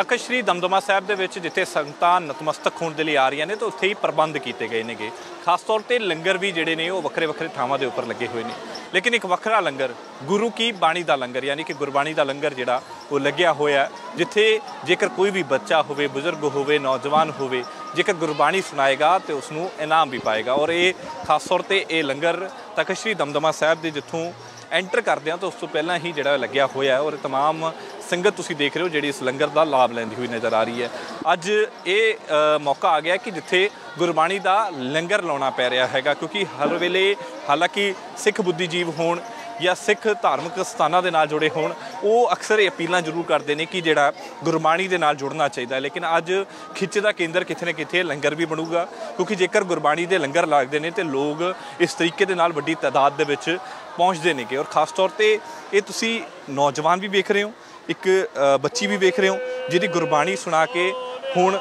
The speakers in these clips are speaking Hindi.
तखत श्री दमदमा साहब के ਵਿੱਚ जिथे संगतां नतमस्तक होने के लिए आ रही ने तो उत्थे ही प्रबंध किए गए हैं। खास तौर पर लंगर भी जोड़े ने वक्रे वक्रे थावां दे उपर लगे हुए हैं, लेकिन एक वक्रा लंगर गुरु की बाणी का लंगर यानी कि गुरबाणी का लंगर जोड़ा वो लग्या होया, जिथे जेकर कोई भी बच्चा होवे, बुजुर्ग होवे, नौजवान होवे, जेकर गुरबाणी सुनाएगा तो उसनूं इनाम भी पाएगा। और ये खास तौर पर यह लंगर तखत श्री दमदमा साहब के जिथों एंटर करदे तो उस तो पहला ही जोड़ा लग्या होया और तमाम संगत तुसी देख रहे हो जी इस लंगर का लाभ लैंदी हुई नज़र आ रही है। अज ये मौका आ गया कि जिथे गुरबाणी का लंगर लाउणा पै रहा है, क्योंकि हर वेले हालांकि सिख बुद्धिजीव होण या सिख धार्मिक स्थानां दे नाल जुड़े होण वो अक्सर अपीलां जरूर करते हैं कि जिहड़ा गुरबाणी दे नाल जुड़ना चाहिए, लेकिन अज खिच दा केंद्र कितने ना कितने लंगर भी बनूगा, क्योंकि जेकर गुरबाणी दे लंगर लगदे ने तो लोग इस तरीके दे नाल वड्डी तादाद दे विच पहुंचदे ने। और खास तौर पे ये तुसीं नौजवान भी वेख रहे हो, एक बच्ची भी वेख रहे हो जिहदी गुरबाणी सुना के हुण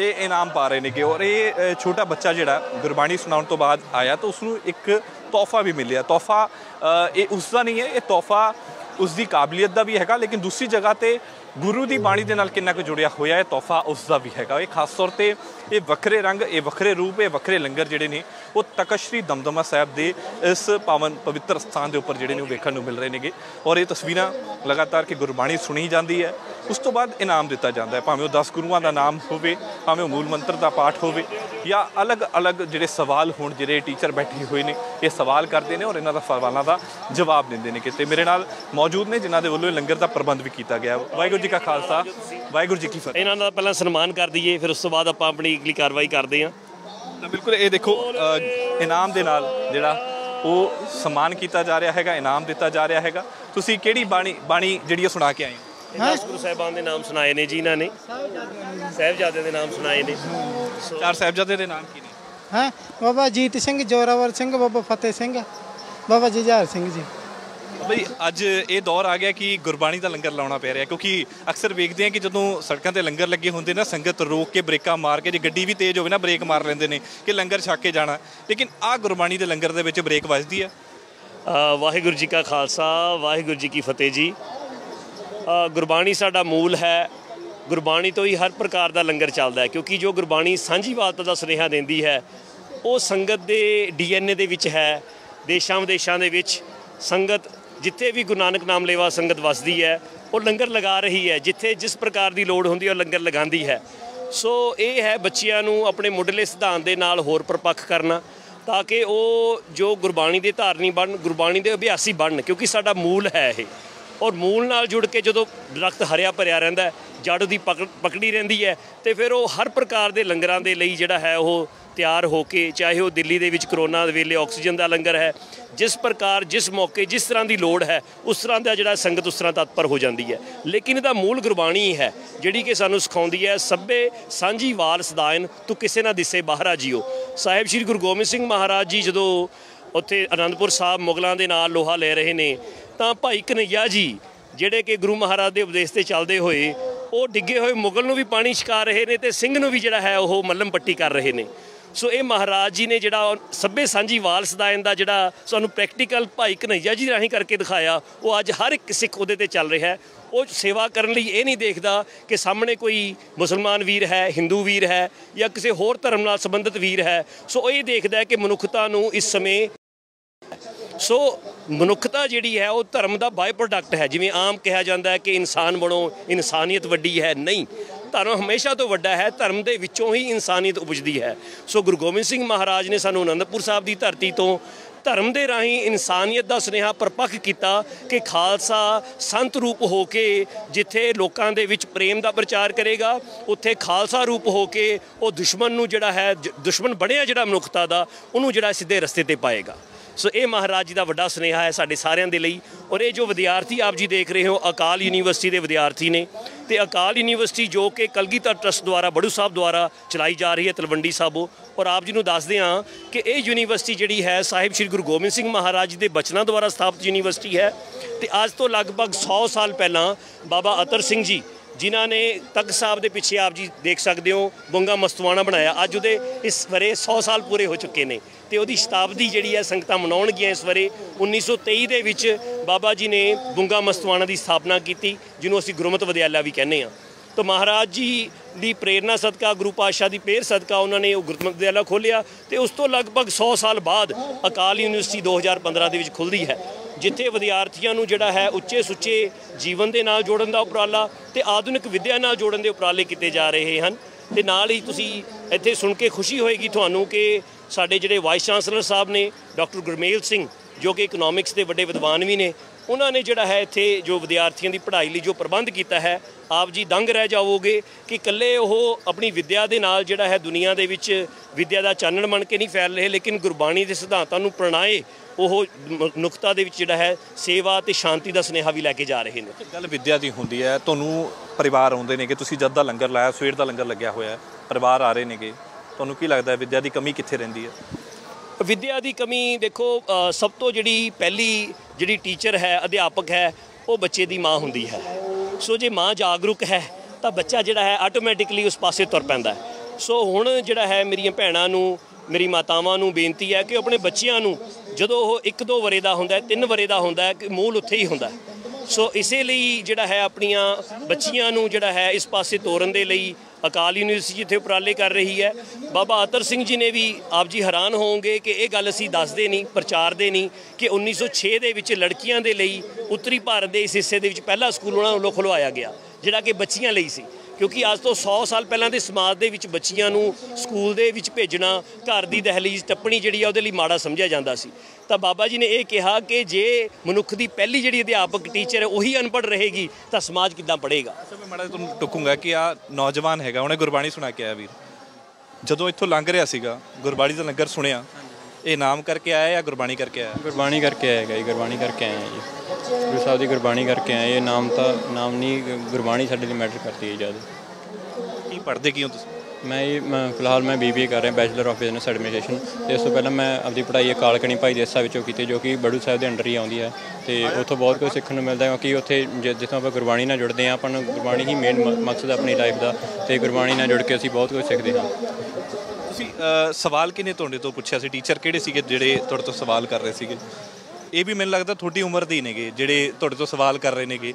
ये इनाम पा रहे हैं। और ये छोटा बच्चा जिहड़ा गुरबाणी सुनाउण तो बाद आया तो उसनूं एक तोहफा भी मिले। तोहफा ये उसका नहीं है, ये तोहफा उसकी काबिलियत का भी है, लेकिन दूसरी जगह पर गुरु की बाणी के नाल कितना जुड़िया होया है तोहफा उसका भी है। ये खास तौर पर ये वक्रे रंग, ये वक्रे रूप, ये वक्रे लंगर जोड़े ने वो तखत श्री दमदमा साहब के इस पावन पवित्र स्थान के उपर जोड़े ने वेखण नूं मिल रहे हैं। और ये तस्वीर लगातार कि गुरबाणी सुनी जाती है उस तो बाद इनाम दिता जाता है, भावें 10 गुरुआं का नाम होवे, भावें मूल मंत्र का पाठ होवे, या अलग अलग जोड़े सवाल होण जोड़े टीचर बैठे हुए हैं ये सवाल करते हैं और इन्होंने सवालों का जवाब देंदे ने। किते मेरे नाल मौजूद ने जिन्होंने वालों लंगर का प्रबंध भी किया गया। वाहिगुरु जी का खालसा, वाहिगुरु जी की फतेह। इन्हों का पहला सन्मान कर दीए, फिर उस तो बाद आपां अपनी अगली कार्रवाई करते हैं। तो बिल्कुल ये देखो इनाम दे नाल जिहड़ा वो सम्मान किया जा रहा है, इनाम दिता जा रहा है। तुसी किहड़ी बाणी बाणी जिहड़ी सुना के आए हो? गुरु साहिबान के नाम सुनाए ने जी, इन्होंने साहिबजादे के नाम सुनाए ने। चार साहिबजादे के नाम की ने? हाँ, बाबा जीत सिंह, जोरावर सिंह, बाबा फतेह सिंह, बाबा जुझार सिंह जी। ਬਈ ਅੱਜ ਇਹ ਦੌਰ ਆ ਗਿਆ ਕਿ ਗੁਰਬਾਣੀ ਦਾ ਲੰਗਰ ਲਾਉਣਾ ਪੈ ਰਿਹਾ, ਕਿਉਂਕਿ ਅਕਸਰ ਵੇਖਦੇ ਆ ਕਿ ਜਦੋਂ ਸੜਕਾਂ 'ਤੇ ਲੰਗਰ ਲੱਗੇ ਹੁੰਦੇ ਨਾ ਸੰਗਤ ਰੋਕ ਕੇ ਬ੍ਰੇਕਾਂ ਮਾਰ ਕੇ, ਜੇ ਗੱਡੀ ਵੀ ਤੇਜ਼ ਹੋਵੇ ਨਾ ਬ੍ਰੇਕ ਮਾਰ ਲੈਂਦੇ ਨੇ ਕਿ ਲੰਗਰ ਛੱਕ ਕੇ ਜਾਣਾ, ਲੇਕਿਨ ਆਹ ਗੁਰਬਾਣੀ ਦੇ ਲੰਗਰ ਦੇ ਵਿੱਚ ਬ੍ਰੇਕ ਵੱਜਦੀ ਆ। ਵਾਹਿਗੁਰੂ ਜੀ ਕਾ ਖਾਲਸਾ, ਵਾਹਿਗੁਰੂ ਜੀ ਕੀ ਫਤਿਹ ਜੀ। ਗੁਰਬਾਣੀ ਸਾਡਾ ਮੂਲ ਹੈ, ਗੁਰਬਾਣੀ ਤੋਂ ਹੀ ਹਰ ਪ੍ਰਕਾਰ ਦਾ ਲੰਗਰ ਚੱਲਦਾ ਹੈ, ਕਿਉਂਕਿ ਜੋ ਗੁਰਬਾਣੀ ਸਾਂਝੀਵਾਲਤਾ ਦਾ ਸੁਨੇਹਾ ਦਿੰਦੀ ਹੈ ਉਹ ਸੰਗਤ ਦੇ DNA ਦੇ ਵਿੱਚ ਹੈ। ਦੇਸ਼ਾਂ ਵਿਦੇਸ਼ਾਂ ਦੇ ਵਿੱਚ ਸੰਗਤ जिथे भी गुरु नानक नाम लेवा संगत वसदी है और लंगर लगा रही है, जिथे जिस प्रकार की लौड़ होंदी है लंगर लगांदी है। सो ये है बच्चियां नूं अपने मुढ़ले सिद्धांत दे नाल होर परपक्ख करना, ताकि वो जो गुरबाणी दे धारनी बन, गुरबाणी दे अभ्यासी बन, क्योंकि साडा मूल है ये। और मूल नाल जुड़ के जो दरख्त हरिया भरिया रहिंदा है, जड़ दी पकड़ी रहिंदी है, तो फिर वो हर प्रकार के लंगरां दे लई जिहड़ा है वो तैयार होके, चाहे वो दिल्ली दे विच करोना वेले ऑक्सीजन का लंगर है, जिस प्रकार जिस मौके जिस तरह की लोड़ है उस तरह का जोड़ा संगत उस तरह तत्पर हो जाती है। लेकिन यदा मूल गुरबाणी है जी कि सानू सिखाती है, सभे सांझी वाल सदायन तू किसे ना दिसे बाहरा जियो। साहिब श्री गुरु गोबिंद सिंह महाराज जी जो उत्थे अनंदपुर साहब मुगलों के नाल लोहा ले रहे हैं, तो भाई घनैया जी जिहड़े कि गुरु महाराज के उपदेश से चलते हुए वो डिगे हुए मुगल नूं भी पानी छका रहे हैं, तो सिंह नूं भी जिहड़ा है वह मलम पट्टी कर रहे हैं। सो ये महाराज जी ने जिहड़ा सभे सांझी वाल सदायन का जिहड़ा सानूं प्रैक्टिकल भाई घनैया जी राहीं करके दिखाया, वो अज हर एक सिख उहदे ते चल रहा है। वो सेवा करने लई ये नहीं देखता कि सामने कोई मुसलमान वीर है, हिंदू वीर है, या किसी होर धर्म नाल संबंधित वीर है। सो ये देखता है कि मनुखता नूं इस समय सो मनुखता जिहड़ी है वो धर्म का बाय प्रोडक्ट है। जिवें आम कहा जाता है कि इंसान बनो, इंसानियत वड्डी है, नहीं, धर्म हमेशा तो वड्डा है, धर्म के विचों ही इंसानियत उपजदी है। सो गुरु गोबिंद सिंह महाराज ने सानू आनंदपुर साहब की धरती तो धर्म के राही इंसानियत का सुनेहा परपक् किया कि खालसा संत रूप हो के जिथे लोगों के विच प्रेम का प्रचार करेगा, उत्थे खालसा रूप हो के वो दुश्मन नूं जिहड़ा है, दुश्मन बनिया जिहड़ा मनुखता का, उन्होंने जिहड़ा सीधे रस्ते पर पाएगा। सो ये महाराज जी का वड्डा सुनेहा है साढ़े सारियां दे लई। और ये जो विद्यार्थी आप जी देख रहे हो अकाल यूनीवर्सिटी के विद्यार्थी ने, तो अकाल यूनीवर्सिटी जो कि कलगीता ट्रस्ट द्वारा बड़ू साहब द्वारा चलाई जा रही है तलवंडी साबो। और आप जी को दसदे हाँ कि ये यूनीवर्सिटी जिहड़ी है साहिब श्री गुरु गोबिंद सिंह महाराज जी के बचनां द्वारा स्थापित यूनीवर्सिटी है। तो अज तो लगभग 100 साल पहला बाबा अतर सिंह जी जिन्ह ने तख्त साहब के पिछे आप जी देख सकते हो बुंगा मस्तवाणा बनाया, अज उहदे इस वरे 100 साल पूरे हो चुके हैं। तो वो शताब्दी जी है संगत मनाउणगियां। इस वरे 1923 दे विच बाबा जी ने बुंगा मस्तवाणा की स्थापना की, जिन्होंने असीं गुरुमत विद्यालय भी कहने। तो महाराज जी दी प्रेरणा सदका गुरु पातशाह की पेर सदका उन्होंने गुरुमत विद्यालय खोलिया तो उस तो लगभग 100 साल बाद अकाल यूनिवर्सिटी 2015 के खुलती है जिथे विद्यार्थियों को जिहड़ा है उच्चे सुच्चे जीवन के नाल जोड़न का उपराला तो आधुनिक विद्या नाल जोड़न के उपराले किए जा रहे हैं। तो नाल ही तुसी इत्थे सुन के खुशी होएगी तुहानू कि साडे जिहड़े वाइस चांसलर साहब ने डॉक्टर गुरमेल सिंह जो कि इकोनॉमिक्स के वड्डे विद्वान भी ने, उन्होंने जिहड़ा है इत्थे जो विद्यार्थियों की पढ़ाई लिए जो प्रबंध किया है आप जी दंग रह जाओगे कि कल्ले वो अपनी विद्या दे नाल जिहड़ा है दुनिया दे विच विद्या का चानण बन के नहीं फैल रहे लेकिन गुरबाणी के सिद्धांतों को प्रणाए ਉਹ ਨੁਕਤਾ ਦੇ ਵਿੱਚ ਜਿਹੜਾ ਹੈ ਸੇਵਾ ਤੇ ਸ਼ਾਂਤੀ ਦਾ ਸੁਨੇਹਾ ਵੀ ਲੈ ਕੇ ਜਾ ਰਹੇ ਨੇ। ਗੱਲ ਵਿੱਦਿਆ ਦੀ ਹੁੰਦੀ ਹੈ, ਤੁਹਾਨੂੰ ਪਰਿਵਾਰ ਆਉਂਦੇ ਨੇਗੇ, ਤੁਸੀਂ ਜਦ ਦਾ ਲੰਗਰ ਲਾਇਆ ਸਵੇਰ ਦਾ ਲੰਗਰ ਲੱਗਿਆ ਹੋਇਆ ਹੈ, ਪਰਿਵਾਰ ਆ ਰਹੇ ਨੇਗੇ, ਤੁਹਾਨੂੰ ਕੀ ਲੱਗਦਾ ਵਿੱਦਿਆ ਦੀ ਕਮੀ ਕਿੱਥੇ ਰਹਿੰਦੀ ਹੈ? ਵਿੱਦਿਆ ਦੀ ਕਮੀ ਦੇਖੋ ਸਭ ਤੋਂ ਜਿਹੜੀ ਪਹਿਲੀ ਜਿਹੜੀ ਟੀਚਰ ਹੈ ਅਧਿਆਪਕ ਹੈ ਉਹ ਬੱਚੇ ਦੀ ਮਾਂ ਹੁੰਦੀ ਹੈ। ਸੋ ਜੇ ਮਾਂ ਜਾਗਰੂਕ ਹੈ ਤਾਂ ਬੱਚਾ ਜਿਹੜਾ ਹੈ ਆਟੋਮੈਟਿਕਲੀ ਉਸ ਪਾਸੇ ਤੁਰ ਪੈਂਦਾ ਹੈ। ਸੋ ਹੁਣ ਜਿਹੜਾ ਹੈ ਮੇਰੀਆਂ ਭੈਣਾਂ ਨੂੰ मेरी मातावां नूं बेनती है कि अपने बच्चों नूं जदों वो 1-2 वरे का हुंदा है 3 वरे का हुंदा है कि मूल उत्थे ही हुंदा है। सो इसलिए जिहड़ा है अपनियां बच्चियां नूं जिहड़ा है इस पासे तोरन दे लई अकाल यूनिवर्सिटी जिथे उपराले कर रही है। बाबा अतर सिंह जी ने भी आप जी हैरान होवोगे कि यह गल असीं दसदे नहीं प्रचारदे नहीं कि 1906 दे विच लड़कियां दे लई उत्तरी भारत के इस हिस्से दे विच पहला स्कूल उन्हां नूं खुलवाया गया जिहड़ा कि बच्चियां लई सी क्योंकि आज तो 100 साल पहलां दे समाज दे विच बच्चियां नूं स्कूल दे विच भेजना घर दी दहलीज टप्पणी जिहड़ी आ उहदे लई माड़ा समझिया जांदा सी। तां बाबा जी ने यह कहा कि जे मनुख दी पहली जिहड़ी अध्यापक टीचर है उही अनपढ़ रहेगी तां समाज किद्दां पढ़ेगा। मैं माड़ा तुहानूं टुकूंगा कि आ नौजवान हैगा उहने गुरबाणी सुणा के आया वीर जदों इत्थों लंघ रिहा सीगा गुरबाणी दा लंगर सुणिया ये नाम करके आया या गुरबाणी करके आया? गुरबाणी करके आएगा जी, गुरबाणी करके आए हैं जी, गुरु साहब की गुरबाणी करके आए। ये नाम तो नाम नहीं गुरबाणी साढ़े लिए मैटर करती है ज़्यादा। की पढ़ते क्यों मैं फिलहाल मैं BBA कर रहा बैचलर ऑफ बिजनेस एडमिनिस्ट्रेशन। तो इस तो पहले मैं अपनी पढ़ाई अकाल अकैडमी भाई देसा की जो कि बड़ू साहब के अंडर ही आती है तो उतो बहुत कुछ सीखने मिलता है क्योंकि उत्थे जितों आप गुरबाणी नाल जुड़ते हैं अपन गुरबाणी ही मेन मकसद अपनी लाइफ का तो गुरबाणी नाल जुड़ के असीं बहुत कुछ सीखते हैं। सवाल किने तुहाडे तो पूछिया सी टीचर किहड़े सीगे जिहड़े तुहाडे तो सवाल कर रहे सीगे? ये भी मैंने लगता थोड़ी उम्र के ही ने जेडे थोड़े तो सवाल कर रहे हैं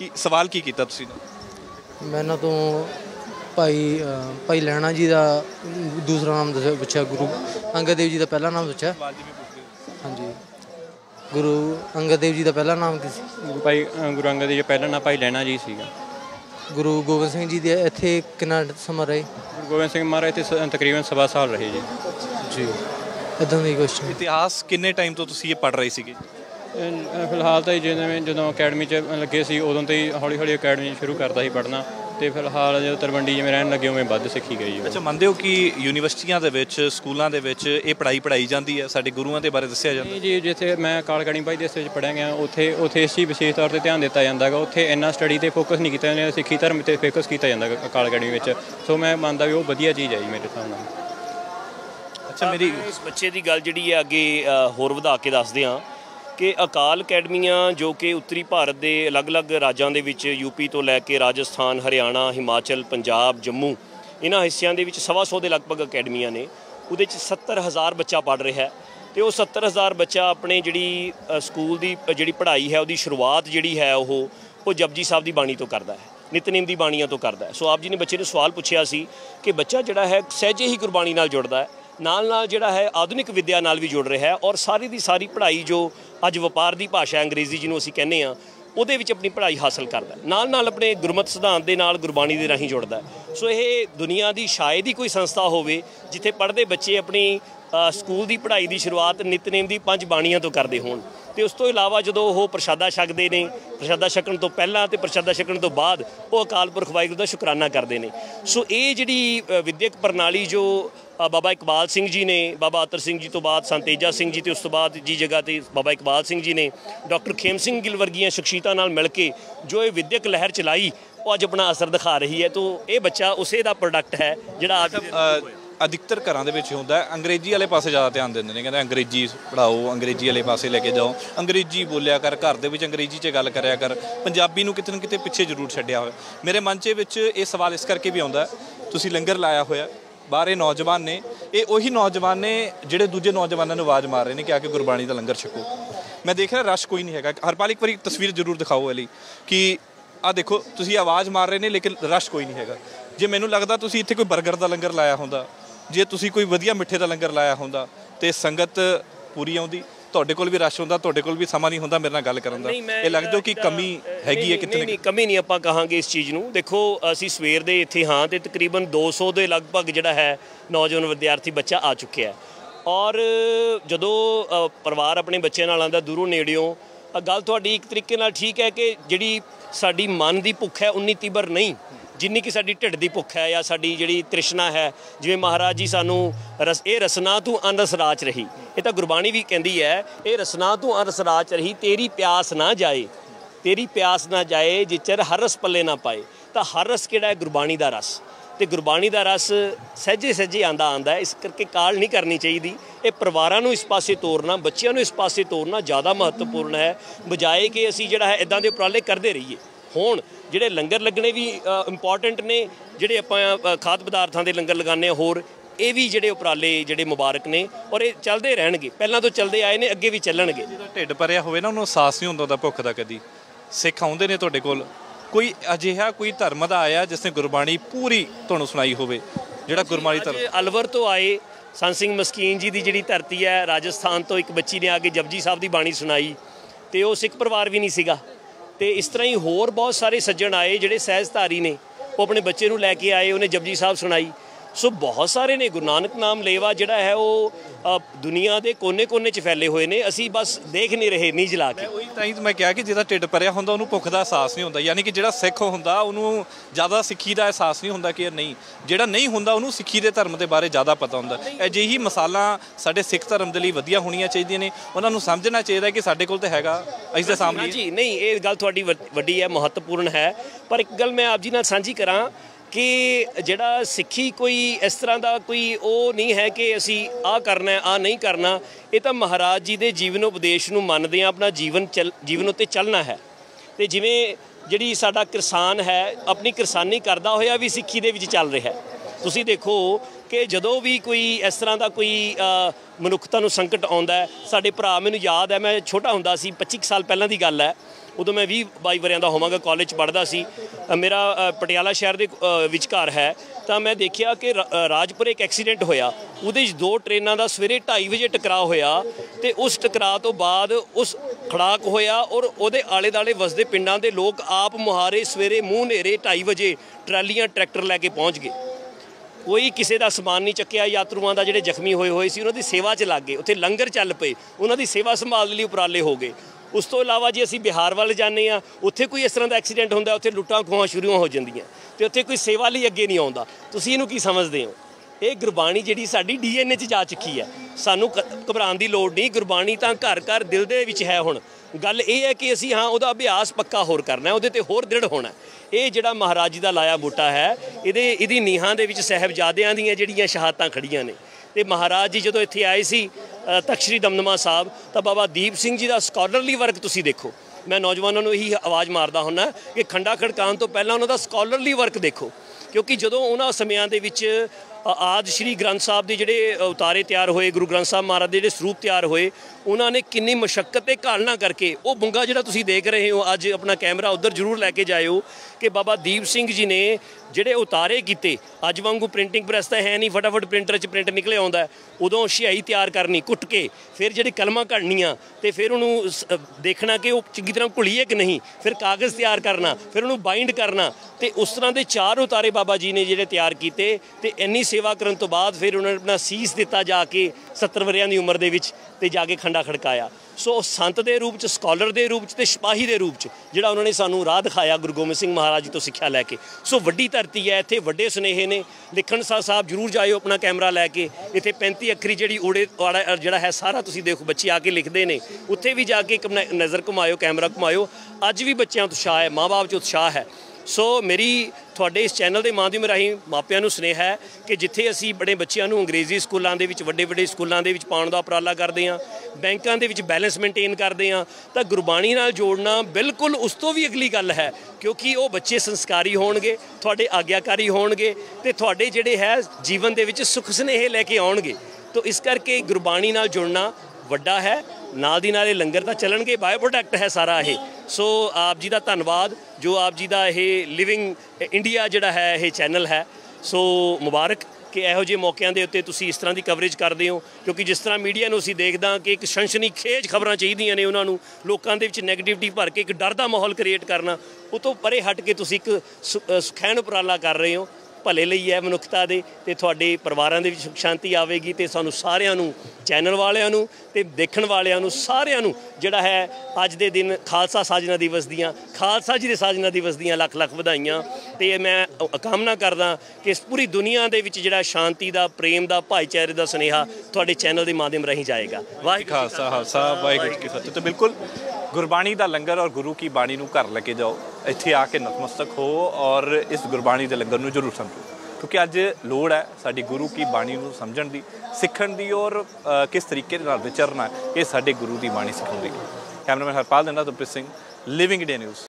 कि सवाल की किया? मैंने तो भाई लहना जी का दूसरा नाम पूछा, गुरु अंगद देव जी का पहला नाम पूछा। हाँ जी, गुरु अंगद देव जी का पहला नाम भाई गुरु अंगद देव जी पहला नाम भाई लहना जी सी। गुरु गोबिंद सिंह जी दे इत्थे कितना समा रहे? गुरु गोबिंद सिंह महाराज इत्थे तकरीबन 7.5 साल रहे जी। जी इदां दी क्वेश्चन। इतिहास किन्ने टाइम तो तुसीं ये पढ़ रहे थे? फिलहाल तो जिन्हें जो अकैडमी लगे से उदों तो ही हौली हौली अकैडमी शुरू करता ही पढ़ना तो फिलहाल जो तरवंडी जिवें रहन लगे उवें वध सीखी गई। अच्छा, मानते हो कि यूनिवर्सिटियां दे विच स्कूलों के विच ये पढ़ाई पढ़ाई जाती है साडे गुरुआं दे बारे दस्सिया जाता है? जी, जिथे मैं अकाल अकैडमी भाई देश पढ़िया गया उत्थे इस चीज़ विशेष तौर पर ध्यान दिता जाता है, उत्थे इन्ना स्टडी पर फोकस नहीं किया जाता, सिक्खी धर्म पर फोकस किया जाता अकाल अकैडमी। सो मैं मानता भी वो वधिया चीज़ है जी मेरे हिसाब नाल। अच्छा, मेरी इस बच्चे की गल जी अगे होर वधा के दसदे हाँ कि अकाल अकैडमियाँ जो कि उत्तरी भारत के अलग अलग राज्यों के यूपी तो लैके राजस्थान हरियाणा हिमाचल पंजाब जम्मू इन्ह हिस्सों के 125 के लगभग अकैडमियाँ ने। उहदे च 70,000 बच्चा पढ़ रहा है तो वो 70,000 बच्चा अपने जी स्कूल की जी पढ़ाई है उसकी शुरुआत जी है वो जपजी साहब की बाणी तो करता है, नितनेम की बाणियाँ तो करता है। सो आप जी ने बच्चे ने सवाल पूछा सी कि बच्चा जोड़ा है सहजे ही गुरबाणी नाल जुड़ता है, नाल नाल जिहड़ा है आधुनिक विद्या नाल भी जुड़ रहा है और सारी दी सारी पढ़ाई जो अज वपार की भाषा अंग्रेजी जिन्हों असीं कहने आ उहदे विच अपनी पढ़ाई हासिल करता है, नाल नाल अपने गुरमत सिद्धांत दे नाल गुरबाणी दे राहीं जुड़ता है। सो ये दुनिया की शायद ही कोई संस्था होवे जिथे पढ़ते बच्चे अपनी स्कूल की पढ़ाई की शुरुआत नितनेम की 5 बाणियां तो करते होण ते उस तो इलावा जो वो प्रशादा छकते हैं प्रशादा छकन तो पहला तो प्रशादा छकन तो बाद वो अकाल पुरख वाहिगुरु का शुकराना करते हैं। सो ये जी विद्यक प्रणाली जो बाबा इकबाल सिंह जी ने बाबा अतर सिंह जी तो बाद संतेजा सिंह जी तो उस तो बाद जी जगह तो बाबा इकबाल सिंह जी ने डॉक्टर खेम सिंह गिल वर्गिया शख्सियतां नाल मिल के जो ये विद्यक लहर चलाई वो अज अपना असर दिखा रही है। तो ये बच्चा उसे दा प्रोडक्ट है जिहड़ा आज अधिकतर घरों के होंगे अंग्रेजी वाले पासे ज़्यादा ध्यान देते हैं, कहते अंग्रेजी पढ़ाओ अंग्रेजी वाले पासे लेके जाओ अंग्रेजी बोलिया कर घर के अंग्रेजी च गल कराया कर, पंजाबी नूं कितने कितने पिछे जरूर छड्डिया होया। मेरे मन च सवाल इस करके भी आउंदा तुसीं लंगर लाया होया बाहरे नौजवान ने ये उही नौजवान ने जिहड़े दूजे नौजवानों को आवाज़ मार रहे हैं कि आके गुरबाणी का लंगर छको। मैं देख रहा रश कोई नहीं है। हरपाल एक बार तस्वीर जरूर दिखाओ अली कि आ देखो तुसी आवाज़ मार रहे ने लेकिन रश कोई नहीं हैगा। जे मैनू लगता तुसी इत्थे कोई बर्गर का लंगर लाया होंदा, जे तुसी कोई वधिया मिठे का लंगर लाया होंदा ते संगत पूरी आउंदी, तुहाडे कोल भी रश होंदा, तुहाडे कोल भी समा नहीं होंदा मेरे नाल गल करन दा। ये लगदा कि कमी हैगी है कितने? नहीं कमी नहीं, आपां कहांगे इस चीज़ नूं। देखो असीं सवेर दे इत्थे हां ते तकरीबन 200 के लगभग जिहड़ा है नौजवान विद्यार्थी बच्चा आ चुकिया है। और जदों परिवार अपने बच्चे नाल आंदा दूरों नेड़ियों, गल तुहाडी एक तरीके नाल ठीक है कि जिहड़ी साडी मन की भुख है उन्नी तीबर नहीं जिन्नी कि साडी ढिड की भुख है या साडी जिहड़ी तृष्णा है। जिवें महाराज जी सानू रसना तू अनरस राच रही, ये तो गुरबाणी भी कहती है, ये रसना तू अनरस राच रही तेरी प्यास ना जाए, तेरी प्यास ना जाए जिचर हर रस पल्ले ना पाए। तो हर रस किहड़ा है? गुरबाणी का रस। तो गुरबाणी का रस सहजे सहजे आंदा आंदा है, इस करके काल नहीं करनी चाहिए। ये परिवारों को इस पासे तोरना, बच्चों को इस पासे तोरना ज़्यादा महत्वपूर्ण है, बजाय कि असी जिहड़ा है इदां दे उपराले करते रहिए। हुण जिहड़े लंगर लगने भी इंपॉर्टेंट ने, जिहड़े आपां खाद पदार्थां दे लंगर लगाने होर, ये भी जिहड़े उपराले जिहड़े मुबारक ने और ये चलते रहणगे, पहलां तों चलते आए ने, अगे भी चलणगे। ढिड भरिया होवे ना उहनूं एहसास नहीं हुंदा भुख दा। कदी सिख आउंदे ने तुहाडे कोल, कोई अजिहा कोई धर्म का आया जिसने गुरबाणी पूरी तुहानूं सुनाई होवे? जिहड़ा गुरबाणी धर्म अलवर तो आए, संत सिंह मस्कीन जी की जिहड़ी धरती है राजस्थान तो, एक बच्ची ने आके जपजी साहब की बाणी सुनाई तो वो सिख परिवार भी नहीं सीगा। तो इस तरह ही होर बहुत सारे सज्जन आए जिहड़े सहजधारी ने, वो अपने बच्चे नूं लैके आए, उन्हें जपजी साहब सुनाई। सो बहुत सारे ने, गुरु नानक नाम लेवा जिहड़ा है वो दुनिया के कोने कोने च फैले हुए ने, असी बस देख नहीं रहे नी जला के। मैं कहा कि जिहदा ढिड भरिया होंदा उहनूं भुख दा एहसास नहीं होंदा, यानी कि जिहड़ा सिख होंदा उहनूं ज़्यादा सिक्खी दा एहसास नहीं होंदा कि नहीं, जिहड़ा नहीं होंदा उहनूं सिक्खी दे धर्म दे बारे ज़्यादा पता होंदा। अजिही मसालां साडे सिख धर्म दे लई वधिया होणीआं चाहीदियां ने, उहनां नूं समझणा चाहीदा कि साडे कोल ते हैगा, असीं ते सामने जी नहीं। ये गल तुहाडी वड्डी है, महत्वपूर्ण है, पर एक गल मैं आप जी नाल सांझी करां कि जिहड़ा सिक्खी कोई इस तरह का कोई वो नहीं है कि असी आ करना आ नहीं करना। ये तो महाराज जी के जीवन उपदेश नूं मनदे आं, अपना जीवन उत्ते चलना है। तो जिवें जिहड़ी साडा किसान है अपनी किसानी करदा होया भी सिक्खी दे विच चल रहा है। तुसीं देखो कि जदों भी कोई इस तरह का कोई मनुखता नूं संकट आउंदा है, साडे भरा मैनूं याद है मैं छोटा हुंदा सी, 25 साल पहलां दी गल है, उदों मैं 20-22 वरियां दा होवांगा, कॉलेज पढ़दा सी। मेरा पटियाला शहर दे विचकार है, तो मैं देखिया कि राजपुर एक एक्सीडेंट होया, उहदे च 2 ट्रेनां दा सवेरे 2:30 बजे टकराव होया। तो उस टकराव तो बाद उस खड़ाक होया और उहदे आले दाले वसदे पिंडां दे लोक आप मुहारे सवेरे मूँह नेरे 2:30 बजे ट्रालियां ट्रैक्टर लैके पहुँच गए। कोई किसी का समान नहीं चुकया, यात्रुओं का जोड़े जख्मी होए हुए सी उन्होंने सेवा च लग गए, उत्थे लंगर चल पे, उन्होंने सेवा संभाल लिए उपराले हो गए। उस तो इलावा जी असी बिहार वाल जाने आ, उत्थे कोई इस तरह का एक्सीडेंट होंदा, उत्थे लुट्टां खुआं शुरू हो जांदियां ते उत्थे कोई सेवा लई अगे नहीं आउंदा। तुसीं इहनूं की समझदे हो? ये गुरबाणी जिहड़ी साडी DNA च जा चुकी है, सानूं घबराउण दी लोड़ नहीं। गुरबाणी तां घर घर दिल दे विच है। हुण गल इह है कि असीं हां उहदा अभ्यास पक्का होर करना, उहदे ते होर दृढ़ होना। ये जिहड़ा महाराज जी का लाया बूटा है, इहदी नीहां दे विच साहिबजादियां दियां जिहड़ियां शहादतां खड़ियां ने। ते महाराज जी जदों इत्थे आए सी तखत श्री दमदमा साहब, तो बाबा दीप सिंह जी का स्कॉलरली वर्क तुसीं देखो। मैं नौजवानों नूं यही आवाज़ मारदा हुंदा कि खंडा खड़काउण तो पहलां उन्हां दा स्कॉलरली वर्क देखो, क्योंकि जदों उन्हां समियां दे विच आद श्री ग्रंथ साहब के जोड़े उतारे तैयार हुए, गुरु ग्रंथ साहब महाराज के जोड़े सरूप तैयार हुए, उन्होंने किन्नी मशक्कत के घालना करके वो बुंगा जोड़ा तुसीं देख रहे हो। अज अपना कैमरा उधर जरूर लैके जायो कि बाबा दीप सिंह जी ने जोड़े उतारे किते, अज वांगू प्रिंटिंग प्रैस तो है नहीं, फटाफट प्रिंटर च प्रिंट निकले आउंदा, उदों स्याही तैयार करनी कुट के, फिर जिहड़ी कलमां कढ़नियां ते फिर उन्होंने देखना कि वो चंगी तरह घुलीए कि नहीं, फिर कागज़ तैयार करना, फिर उन्होंने बाइंड करना। तो उस तरह के 4 उतारे बाबा जी ने जोड़े तैयार किए। तो इन्नी सेवा करने तो बाद फिर उन्होंने अपना सीस दिता जाके 70 वरियां की उम्र दे विच ते जाके खंडा खड़काया। सो संत दे रूप च, स्कॉलर दे रूप च ते सिपाही दे रूप च जिहड़ा उन्होंने सानू राह दिखाया गुरु गोबिंद सिंह महाराज जी तो सिक्ख्या लैके। सो वड्डी धरती है, इत्थे वड्डे सुनेहे ने। लिखण साहब जरूर जायो अपना कैमरा लैके, इत्थे 35 अखरी जिहड़ी उड़े जिहड़ा है सारा तुसीं देखो, बच्चे आके लिखदे ने, उत्थे भी जाके एक नज़र घुमायो, कैमरा घुमायो। अज भी बच्चों उत्साह है, माँ बाप 'च उत्साह है। सो मेरी थोड़े इस चैनल के माध्यम राही मापियां स्नेह है कि जिथे असी बड़े बच्चों अंग्रेजी स्कूलों के व्डे स्कूलों के पाने का उपराला करते हैं, बैंकों के बैलेंस मेनटेन करते हैं, तो गुरबाणी नाल जोड़ना बिल्कुल उस तो भी अगली गल है, क्योंकि वो बच्चे संस्कारी होणगे, तुहाडे आग्याकारी होणगे ते तुहाडे जिहड़े है जीवन के सुख स्नेह लैके आउणगे। तो इस करके गुरबाणी नाल जुड़ना वड्डा है, नाल दी नाल लंगर तां चलणगे, बायो प्रोडक्ट है सारा। सो आप जी का धन्यवाद जो आप जी का यह लिविंग इंडिया जोड़ा है यह चैनल है। सो मुबारक कि इहो जे मौकों के उत्ते तुसीं इस तरह की कवरेज करते हो क्योंकि जिस तरह मीडिया में असीं देखदा कि एक सनसनीखेज खबरां चाहिदियां ने उन्हां नूं लोकां दे विच नैगेटिविटी भर के एक डर का माहौल क्रिएट करना उस तों परे हट के तुसीं एक सुखैन उपराला कर रहे हो भले लई है मनुखता दे ते तुहाडे परिवारां दे विच सुख शांति आवेगी ते सानूं सारिआं नूं चैनल वालिआं नूं ते देखण वालिआं नूं सारिआं नूं जिहड़ा है अज दे दिन खालसा साजना दिवस दियां खालसा जी दे साजना दिवस दियां लख लख वधाईयां ते मैं कामना करदा कि इस पूरी दुनिया दे विच जिहड़ा शांति दा प्रेम दा भाईचारे दा सुनेहा तुहाडे चैनल दे माध्यम राहीं जाएगा। वाहिगुरु खालसा खालसा वाहिगुरु की फतेह। तो बिल्कुल गुरबाणी का लंगर और गुरु की बाणी को घर लेके जाओ, इत्थे आके नतमस्तक हो और इस गुरबाणी के लंगर में जरूर समझो क्योंकि अज लोड़ है साडी गुरु की बाणी को समझण दी सीखण दी और किस तरीके विचरना है ये साडे गुरु की बाणी सिखाउंदी है। कैमरामैन हरपाल दंडा, तखत श्री दमदमा साहब, लिविंग इंडिया न्यूज़।